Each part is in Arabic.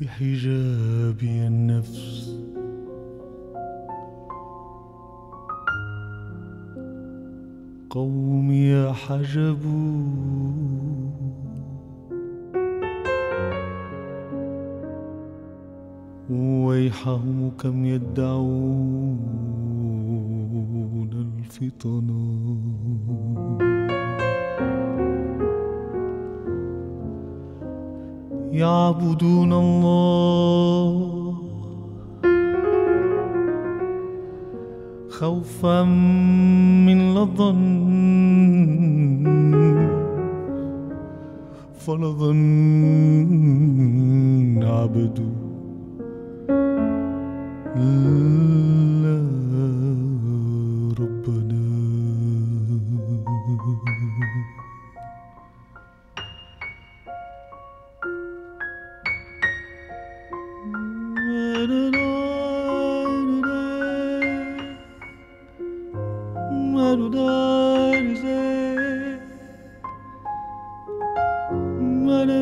في حجابي النفس قومي حجبوا ويحهم كم يدعون الفطنا يعبدون الله خوفا من لظن فلظن عبد لا ربنا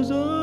ما